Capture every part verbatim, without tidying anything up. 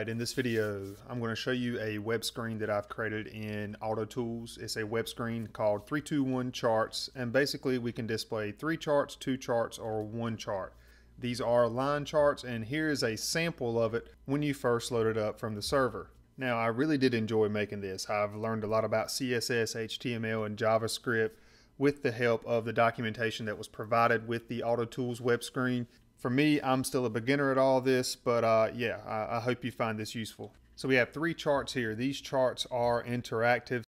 Alright, in this video, I'm going to show you a web screen that I've created in AutoTools. It's a web screen called three two one charts, and basically we can display three charts, two charts, or one chart. These are line charts, and here is a sample of it when you first load it up from the server. Now, I really did enjoy making this. I've learned a lot about C S S, H T M L, and JavaScript with the help of the documentation that was provided with the AutoTools web screen. For me, I'm still a beginner at all this, but uh, yeah, I, I hope you find this useful. So we have three charts here. These charts are interactive.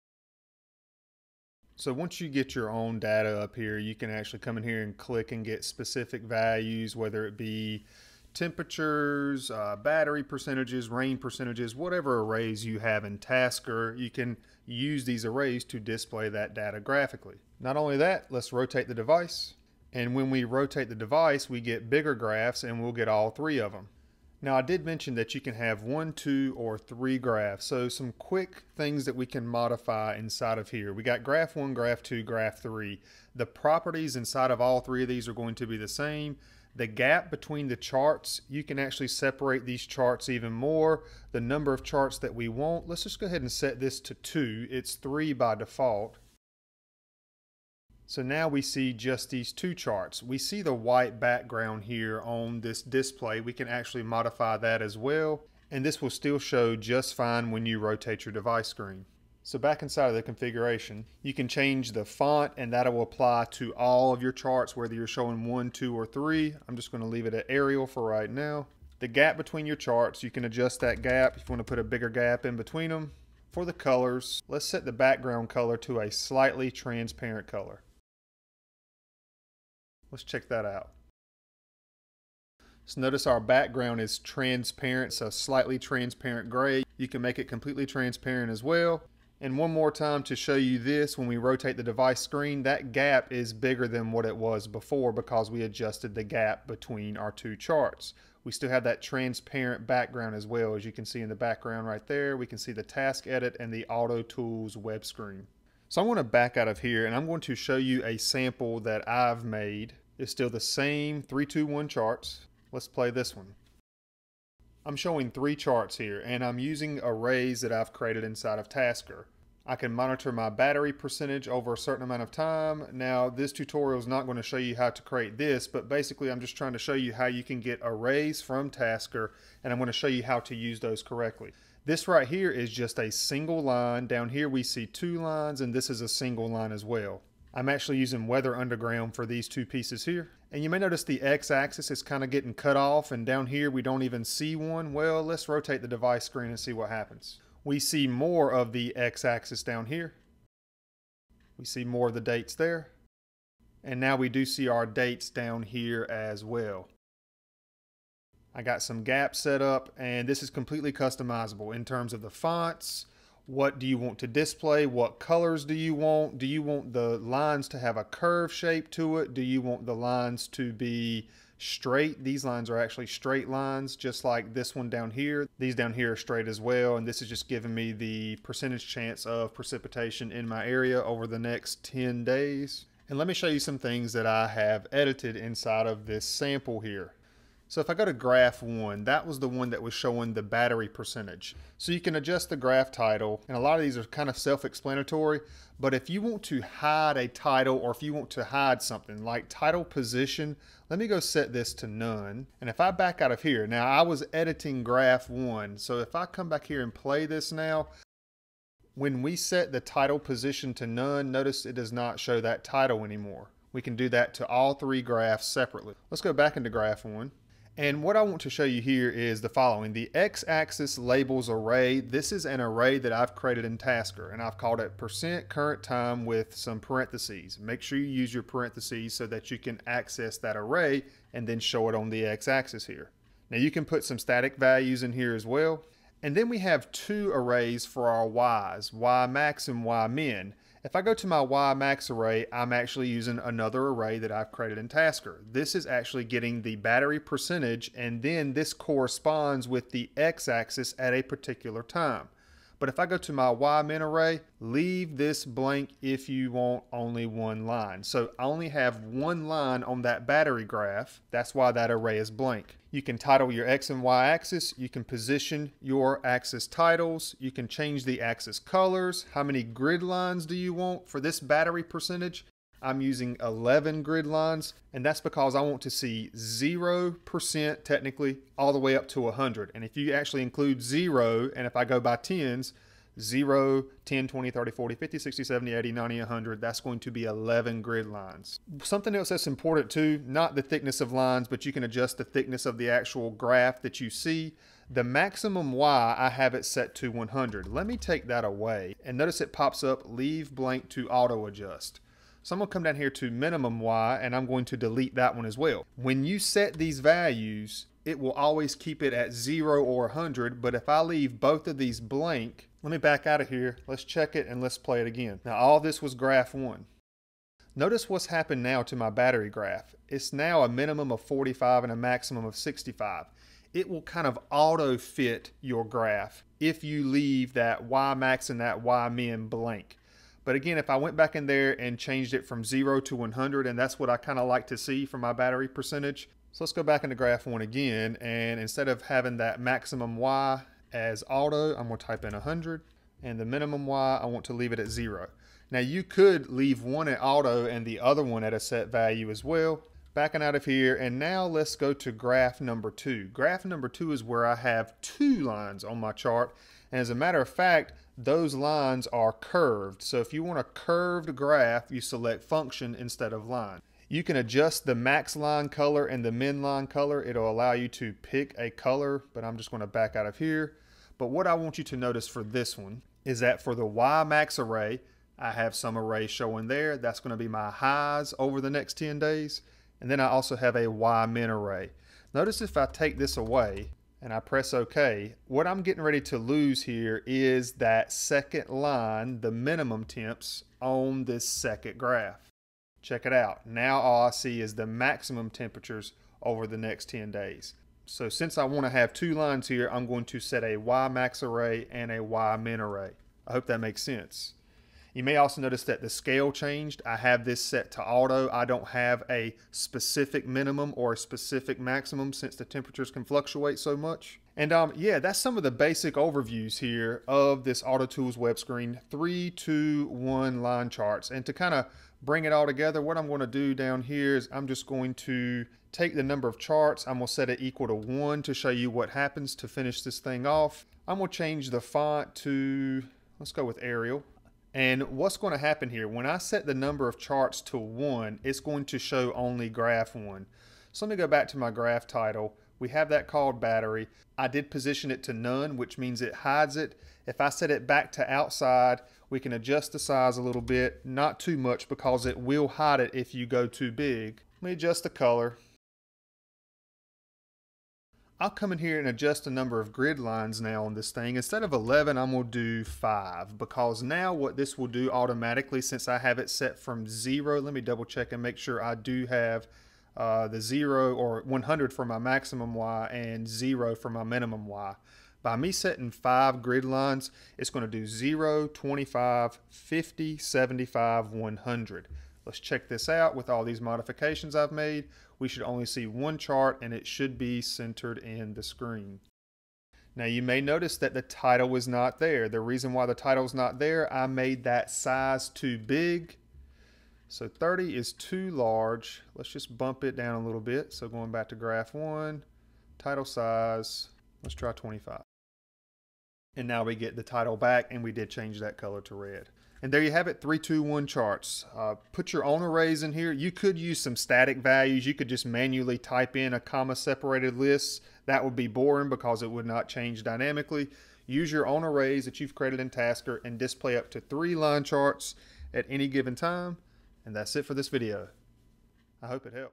So once you get your own data up here, you can actually come in here and click and get specific values, whether it be temperatures, uh, battery percentages, rain percentages, whatever arrays you have in Tasker, you can use these arrays to display that data graphically. Not only that, let's rotate the device. And when we rotate the device, we get bigger graphs, and we'll get all three of them. Now, I did mention that you can have one, two, or three graphs. So some quick things that we can modify inside of here. We got graph one, graph two, graph three. The properties inside of all three of these are going to be the same. The gap between the charts, you can actually separate these charts even more. The number of charts that we want, let's just go ahead and set this to two. It's three by default. So now we see just these two charts. We see the white background here on this display. We can actually modify that as well. And this will still show just fine when you rotate your device screen. So back inside of the configuration, you can change the font, and that will apply to all of your charts, whether you're showing one, two, or three. I'm just going to leave it at Arial for right now. The gap between your charts, you can adjust that gap if you want to put a bigger gap in between them. For the colors, let's set the background color to a slightly transparent color. Let's check that out. So notice our background is transparent, so slightly transparent gray. You can make it completely transparent as well. And one more time to show you this, when we rotate the device screen, that gap is bigger than what it was before because we adjusted the gap between our two charts. We still have that transparent background as well. As you can see in the background right there, we can see the task edit and the AutoTools web screen. So I want to back out of here, and I'm going to show you a sample that I've made. It's still the same three two one charts. Let's play this one. I'm showing three charts here, and I'm using arrays that I've created inside of Tasker. I can monitor my battery percentage over a certain amount of time. Now, this tutorial is not going to show you how to create this, but basically I'm just trying to show you how you can get arrays from Tasker, and I'm going to show you how to use those correctly. This right here is just a single line. Down here we see two lines, and this is a single line as well. I'm actually using Weather Underground for these two pieces here. And you may notice the x-axis is kind of getting cut off, and down here we don't even see one. Well, let's rotate the device screen and see what happens. We see more of the x-axis down here. We see more of the dates there. And now we do see our dates down here as well. I got some gaps set up, and this is completely customizable in terms of the fonts. What do you want to display? What colors do you want? Do you want the lines to have a curve shape to it? Do you want the lines to be straight? These lines are actually straight lines, just like this one down here. These down here are straight as well, and this is just giving me the percentage chance of precipitation in my area over the next ten days. And let me show you some things that I have edited inside of this sample here. So if I go to graph one, that was the one that was showing the battery percentage. So you can adjust the graph title, and a lot of these are kind of self-explanatory, but if you want to hide a title, or if you want to hide something like title position, let me go set this to none. And if I back out of here, now I was editing graph one. So if I come back here and play this now, when we set the title position to none, notice it does not show that title anymore. We can do that to all three graphs separately. Let's go back into graph one. And what I want to show you here is the following. The x-axis labels array. This is an array that I've created in Tasker, and I've called it percent current time with some parentheses. Make sure you use your parentheses so that you can access that array and then show it on the x-axis here. Now you can put some static values in here as well. And then we have two arrays for our y's, y max and y min. If I go to my Y max array, I'm actually using another array that I've created in Tasker. This is actually getting the battery percentage, and then this corresponds with the X axis at a particular time. But if I go to my Y min array, leave this blank if you want only one line. So I only have one line on that battery graph. That's why that array is blank. You can title your X and Y axis. You can position your axis titles. You can change the axis colors. How many grid lines do you want for this battery percentage? I'm using eleven grid lines, and that's because I want to see zero percent technically all the way up to one hundred. And if you actually include zero, and if I go by tens, zero, ten, twenty, thirty, forty, fifty, sixty, seventy, eighty, ninety, one hundred, that's going to be eleven grid lines. Something else that's important too, not the thickness of lines, but you can adjust the thickness of the actual graph that you see. The maximum Y, I have it set to one hundred. Let me take that away, and notice it pops up, leave blank to auto adjust. So I'm going to come down here to minimum Y, and I'm going to delete that one as well. When you set these values, it will always keep it at zero or one hundred, but if I leave both of these blank, let me back out of here. Let's check it and let's play it again. Now all this was graph one. Notice what's happened now to my battery graph. It's now a minimum of forty-five and a maximum of sixty-five. It will kind of auto fit your graph if you leave that Y max and that Y min blank. But again, if I went back in there and changed it from zero to one hundred, and that's what I kind of like to see for my battery percentage. So let's go back into graph one again. And instead of having that maximum Y as auto, I'm going to type in one hundred, and the minimum Y, I want to leave it at zero. Now you could leave one at auto and the other one at a set value as well. Backing out of here, and now let's go to graph number two. Graph number two is where I have two lines on my chart. And as a matter of fact, those lines are curved. So if you want a curved graph, you select function instead of line. You can adjust the max line color and the min line color. It'll allow you to pick a color, but I'm just going to back out of here. But what I want you to notice for this one is that for the Y max array, I have some array showing there. That's going to be my highs over the next ten days. And then I also have a Y min array. Notice if I take this away, and I press OK, what I'm getting ready to lose here is that second line, the minimum temps, on this second graph. Check it out. Now all I see is the maximum temperatures over the next ten days. So since I want to have two lines here, I'm going to set a Y max array and a Y min array. I hope that makes sense. You may also notice that the scale changed. I have this set to auto. I don't have a specific minimum or a specific maximum since the temperatures can fluctuate so much. And um, yeah, that's some of the basic overviews here of this AutoTools web screen, three, two, one line charts. And to kind of bring it all together, what I'm going to do down here is I'm just going to take the number of charts. I'm going to set it equal to one to show you what happens to finish this thing off. I'm going to change the font to, let's go with Arial. And what's going to happen here, when I set the number of charts to one, it's going to show only graph one. So let me go back to my graph title. We have that called battery. I did position it to none, which means it hides it. If I set it back to outside, we can adjust the size a little bit, not too much because it will hide it if you go too big. Let me adjust the color. I'll come in here and adjust the number of grid lines now on this thing. Instead of eleven, I'm going to do five, because now what this will do automatically, since I have it set from zero, let me double check and make sure I do have uh, the zero or one hundred for my maximum Y and zero for my minimum Y. By me setting five grid lines, it's going to do zero, twenty-five, fifty, seventy-five, one hundred. Let's check this out. With all these modifications I've made, we should only see one chart, and it should be centered in the screen. Now you may notice that the title is not there. The reason why the title is not there, I made that size too big. So thirty is too large. Let's just bump it down a little bit. So going back to graph one, title size, let's try twenty-five. And now we get the title back, and we did change that color to red. And there you have it, three two one charts. Uh, put your own arrays in here. You could use some static values. You could just manually type in a comma separated list. That would be boring because it would not change dynamically. Use your own arrays that you've created in Tasker and display up to three line charts at any given time. And that's it for this video. I hope it helped.